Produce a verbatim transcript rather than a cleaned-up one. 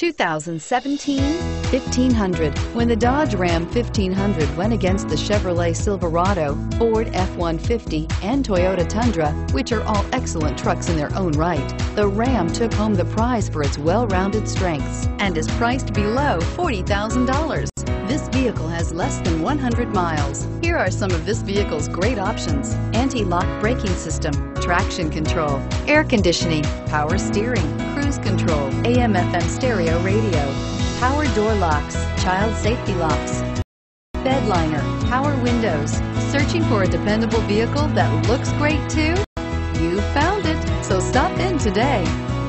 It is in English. two thousand seventeen fifteen hundred. When the Dodge Ram fifteen hundred went against the Chevrolet Silverado, Ford F one fifty, and Toyota Tundra, which are all excellent trucks in their own right, the Ram took home the prize for its well-rounded strengths and is priced below forty thousand dollars. This vehicle has less than one hundred miles. Here are some of this vehicle's great options: anti-lock braking system, traction control, air conditioning, power steering, cruise control, A M F M stereo radio, power door locks, child safety locks, bed liner, power windows. Searching for a dependable vehicle that looks great too? You found it, so stop in today.